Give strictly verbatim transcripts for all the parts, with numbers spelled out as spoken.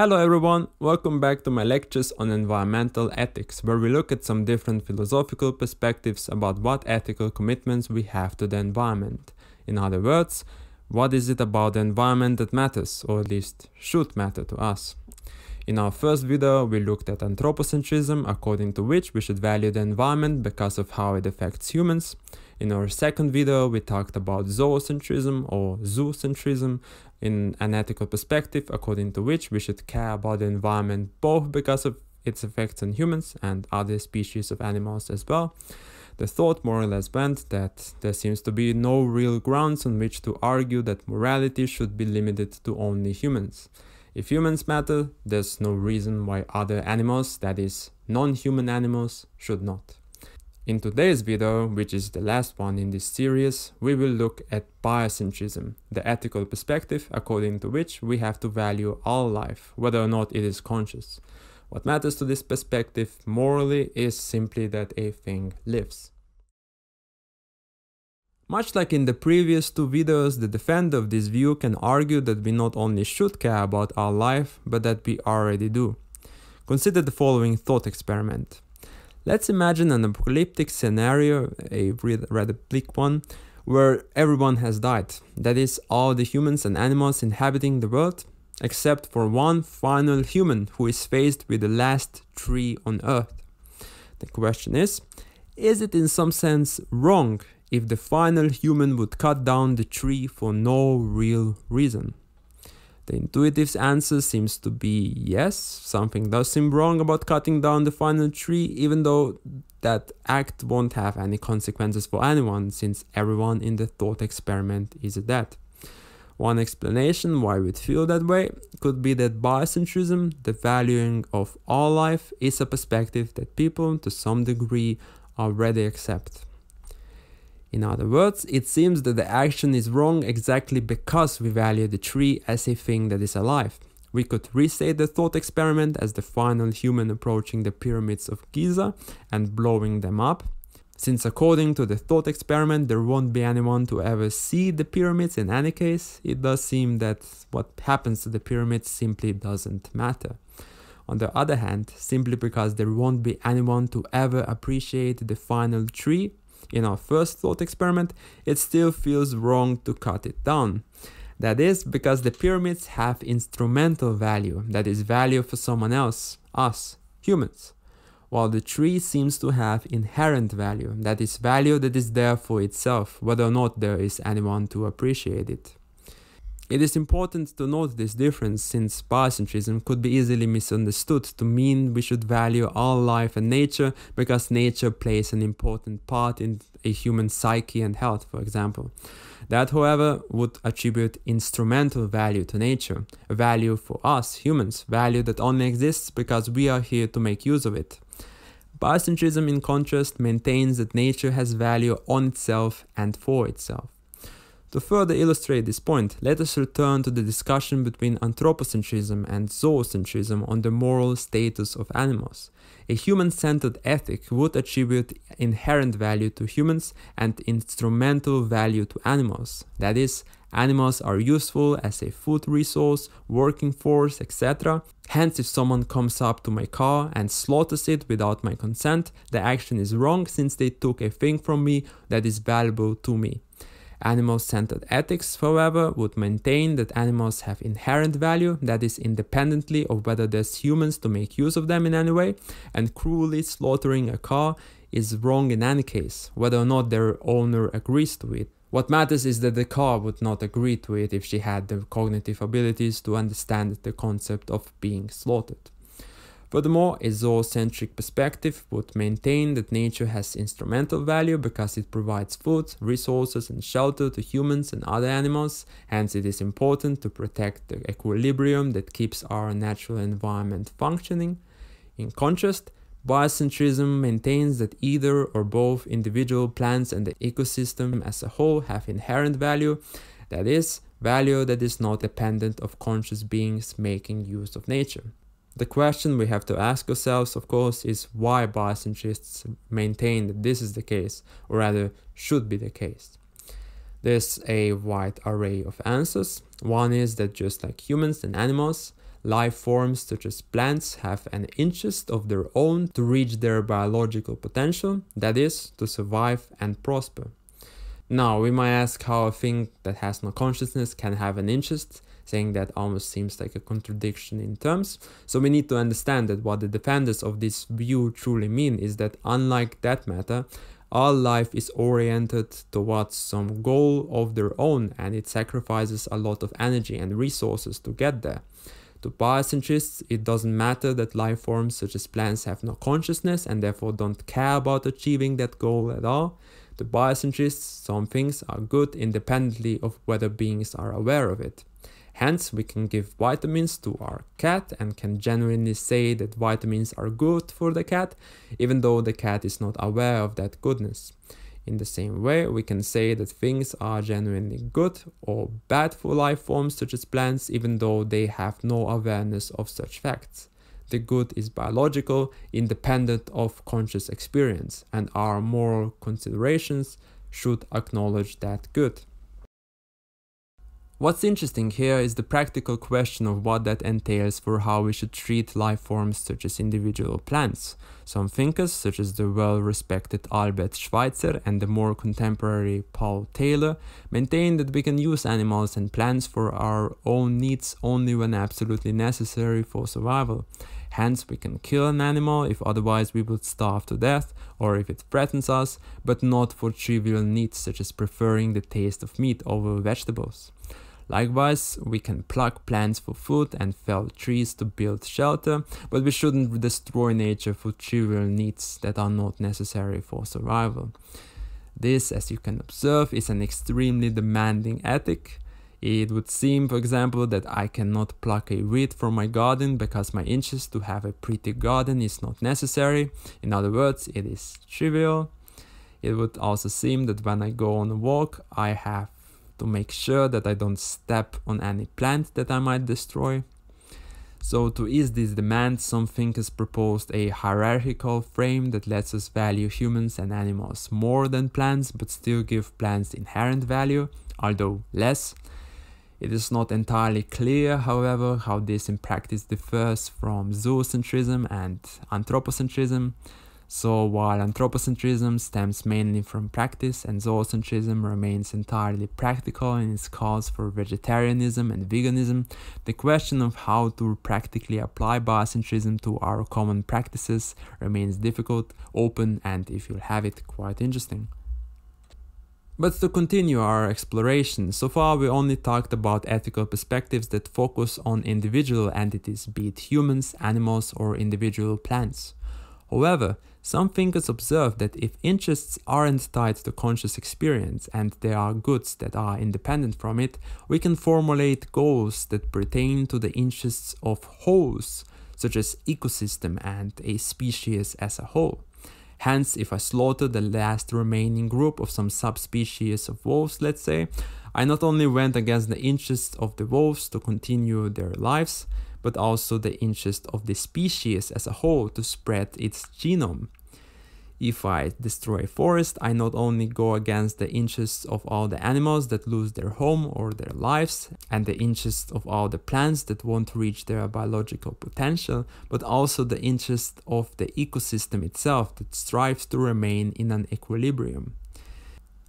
Hello everyone, welcome back to my lectures on environmental ethics, where we look at some different philosophical perspectives about what ethical commitments we have to the environment. In other words, what is it about the environment that matters, or at least should matter to us? In our first video, we looked at anthropocentrism, according to which we should value the environment because of how it affects humans. In our second video, we talked about zoocentrism or zoocentrism in an ethical perspective, according to which we should care about the environment both because of its effects on humans and other species of animals as well. The thought more or less went that there seems to be no real grounds on which to argue that morality should be limited to only humans. If humans matter, there's no reason why other animals, that is, non-human animals, should not. In today's video, which is the last one in this series, we will look at biocentrism, the ethical perspective according to which we have to value all life, whether or not it is conscious. What matters to this perspective morally is simply that a thing lives. Much like in the previous two videos, the defender of this view can argue that we not only should care about our life, but that we already do. Consider the following thought experiment. Let's imagine an apocalyptic scenario, a rather bleak one, where everyone has died. That is, all the humans and animals inhabiting the world, except for one final human who is faced with the last tree on Earth. The question is, is it in some sense wrong if the final human would cut down the tree for no real reason? The intuitive answer seems to be yes, something does seem wrong about cutting down the final tree, even though that act won't have any consequences for anyone, since everyone in the thought experiment is dead. One explanation why we'd feel that way could be that biocentrism, the valuing of all life, is a perspective that people, to some degree, already accept. In other words, it seems that the action is wrong exactly because we value the tree as a thing that is alive. We could restate the thought experiment as the final human approaching the pyramids of Giza and blowing them up. Since according to the thought experiment, there won't be anyone to ever see the pyramids in any case, it does seem that what happens to the pyramids simply doesn't matter. On the other hand, simply because there won't be anyone to ever appreciate the final tree, in our first thought experiment, it still feels wrong to cut it down. That is because the pyramids have instrumental value, that is value for someone else, us, humans. While the tree seems to have inherent value, that is value that is there for itself, whether or not there is anyone to appreciate it. It is important to note this difference, since biocentrism could be easily misunderstood to mean we should value all life and nature because nature plays an important part in a human psyche and health, for example. That, however, would attribute instrumental value to nature, a value for us humans, value that only exists because we are here to make use of it. Biocentrism, in contrast, maintains that nature has value on itself and for itself. To further illustrate this point, let us return to the discussion between anthropocentrism and zoocentrism on the moral status of animals. A human-centered ethic would attribute inherent value to humans and instrumental value to animals. That is, animals are useful as a food resource, working force, et cetera. Hence, if someone comes up to my car and slaughters it without my consent, the action is wrong since they took a thing from me that is valuable to me. Animal-centered ethics, however, would maintain that animals have inherent value, that is, independently of whether there's humans to make use of them in any way, and cruelly slaughtering a car is wrong in any case, whether or not their owner agrees to it. What matters is that the car would not agree to it if she had the cognitive abilities to understand the concept of being slaughtered. Furthermore, a zoocentric perspective would maintain that nature has instrumental value because it provides food, resources and shelter to humans and other animals, hence it is important to protect the equilibrium that keeps our natural environment functioning. In contrast, biocentrism maintains that either or both individual plants and the ecosystem as a whole have inherent value, that is, value that is not dependent on conscious beings making use of nature. The question we have to ask ourselves, of course, is why biocentrists maintain that this is the case, or rather, should be the case. There's a wide array of answers. One is that just like humans and animals, Life forms such as plants have an interest of their own to reach their biological potential, that is, to survive and prosper. Now, we might ask how a thing that has no consciousness can have an interest, saying that almost seems like a contradiction in terms. So we need to understand that what the defenders of this view truly mean is that, unlike that matter, all life is oriented towards some goal of their own, and it sacrifices a lot of energy and resources to get there. To biocentrists, it doesn't matter that life forms such as plants have no consciousness and therefore don't care about achieving that goal at all. To biocentrists, some things are good independently of whether beings are aware of it. Hence, we can give vitamins to our cat and can genuinely say that vitamins are good for the cat, even though the cat is not aware of that goodness. In the same way, we can say that things are genuinely good or bad for life forms such as plants, even though they have no awareness of such facts. The good is biological, independent of conscious experience, and our moral considerations should acknowledge that good. What's interesting here is the practical question of what that entails for how we should treat life forms such as individual plants. Some thinkers, such as the well-respected Albert Schweitzer and the more contemporary Paul Taylor, maintain that we can use animals and plants for our own needs only when absolutely necessary for survival. Hence, we can kill an animal if otherwise we would starve to death or if it threatens us, but not for trivial needs such as preferring the taste of meat over vegetables. Likewise, we can pluck plants for food and fell trees to build shelter, but we shouldn't destroy nature for trivial needs that are not necessary for survival. This, as you can observe, is an extremely demanding ethic. It would seem, for example, that I cannot pluck a weed from my garden because my interest to have a pretty garden is not necessary. In other words, it is trivial. It would also seem that when I go on a walk, I have to make sure that I don't step on any plant that I might destroy. So to ease these demands, some thinkers proposed a hierarchical frame that lets us value humans and animals more than plants, but still give plants inherent value, although less. It is not entirely clear, however, how this in practice differs from zoocentrism and anthropocentrism. So while anthropocentrism stems mainly from practice and zoocentrism remains entirely practical in its calls for vegetarianism and veganism, the question of how to practically apply biocentrism to our common practices remains difficult, open, and, if you'll have it, quite interesting. But to continue our exploration, so far we only talked about ethical perspectives that focus on individual entities, be it humans, animals, or individual plants. However, some thinkers observe that if interests aren't tied to conscious experience and there are goods that are independent from it, we can formulate goals that pertain to the interests of wholes, such as ecosystem and a species as a whole. Hence, if I slaughter the last remaining group of some subspecies of wolves, let's say, I not only went against the interests of the wolves to continue their lives, but also the interest of the species as a whole to spread its genome. If I destroy a forest, I not only go against the interests of all the animals that lose their home or their lives, and the interests of all the plants that won't reach their biological potential, but also the interest of the ecosystem itself that strives to remain in an equilibrium.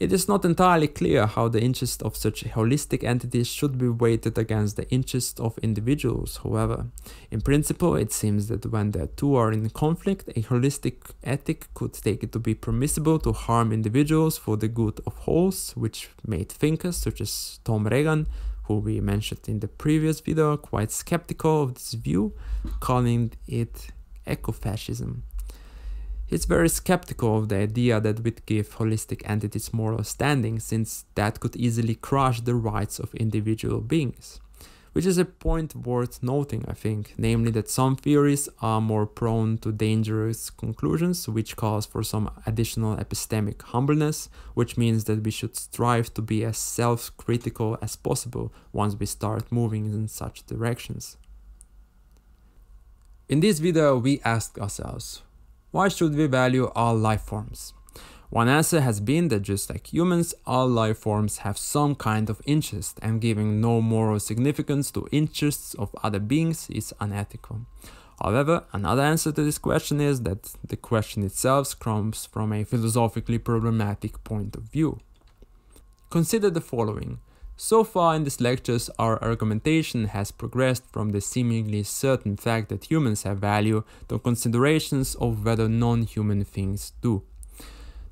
It is not entirely clear how the interests of such holistic entities should be weighted against the interests of individuals, however. In principle, it seems that when the two are in conflict, a holistic ethic could take it to be permissible to harm individuals for the good of wholes, which made thinkers such as Tom Regan, who we mentioned in the previous video, quite skeptical of this view, calling it ecofascism. He's very skeptical of the idea that we'd give holistic entities moral standing, since that could easily crush the rights of individual beings. Which is a point worth noting, I think, namely that some theories are more prone to dangerous conclusions, which calls for some additional epistemic humbleness, which means that we should strive to be as self-critical as possible once we start moving in such directions. In this video, we asked ourselves, why should we value all life forms? One answer has been that just like humans, all life forms have some kind of interest, and giving no moral significance to interests of other beings is unethical. However, another answer to this question is that the question itself comes from a philosophically problematic point of view. Consider the following. So far in these lectures, our argumentation has progressed from the seemingly certain fact that humans have value to considerations of whether non-human things do.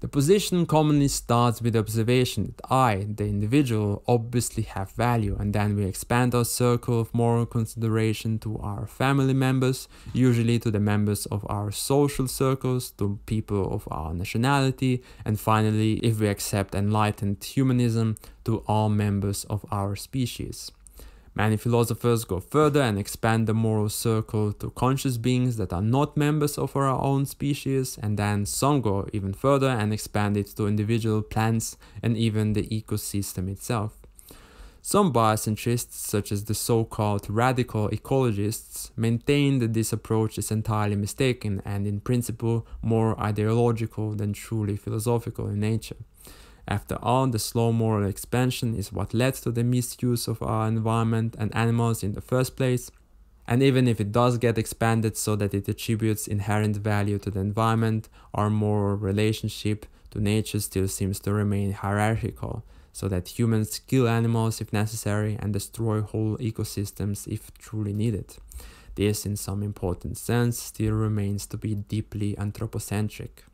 The position commonly starts with the observation that I, the individual, obviously have value, and then we expand our circle of moral consideration to our family members, usually to the members of our social circles, to people of our nationality, and finally, if we accept enlightened humanism, to all members of our species. Many philosophers go further and expand the moral circle to conscious beings that are not members of our own species, and then some go even further and expand it to individual plants and even the ecosystem itself. Some biocentrists, such as the so-called radical ecologists, maintain that this approach is entirely mistaken and in principle more ideological than truly philosophical in nature. After all, the slow moral expansion is what led to the misuse of our environment and animals in the first place, and even if it does get expanded so that it attributes inherent value to the environment, our moral relationship to nature still seems to remain hierarchical, so that humans kill animals if necessary and destroy whole ecosystems if truly needed. This, in some important sense, still remains to be deeply anthropocentric.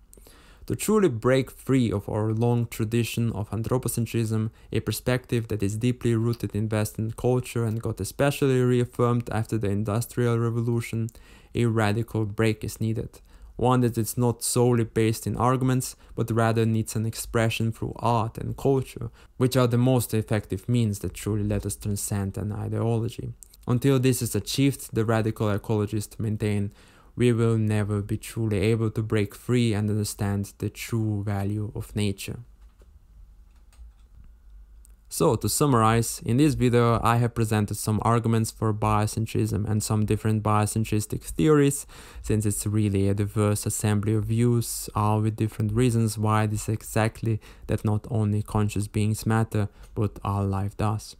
To truly break free of our long tradition of anthropocentrism, a perspective that is deeply rooted in Western culture and got especially reaffirmed after the Industrial Revolution, a radical break is needed. One that is not solely based in arguments, but rather needs an expression through art and culture, which are the most effective means that truly let us transcend an ideology. Until this is achieved, the radical ecologists maintain, we will never be truly able to break free and understand the true value of nature. So, to summarize, in this video I have presented some arguments for biocentrism and some different biocentristic theories, since it's really a diverse assembly of views, all with different reasons why it is exactly that not only conscious beings matter, but all life does.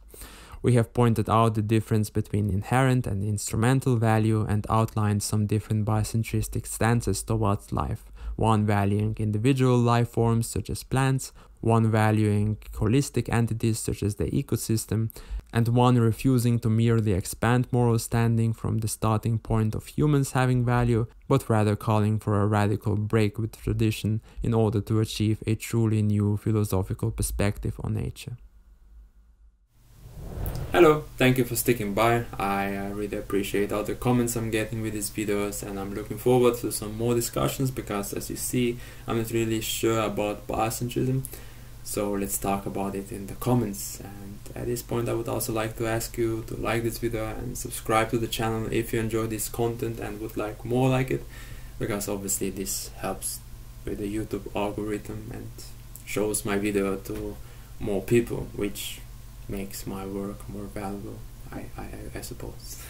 We have pointed out the difference between inherent and instrumental value and outlined some different biocentristic stances towards life, one valuing individual life forms such as plants, one valuing holistic entities such as the ecosystem, and one refusing to merely expand moral standing from the starting point of humans having value, but rather calling for a radical break with tradition in order to achieve a truly new philosophical perspective on nature. Hello, thank you for sticking by. I uh, really appreciate all the comments I'm getting with these videos, and I'm looking forward to some more discussions because, as you see, I'm not really sure about biocentrism, so let's talk about it in the comments. And at this point I would also like to ask you to like this video and subscribe to the channel if you enjoy this content and would like more like it, because obviously this helps with the YouTube algorithm and shows my video to more people, which makes my work more valuable, I, I, I suppose.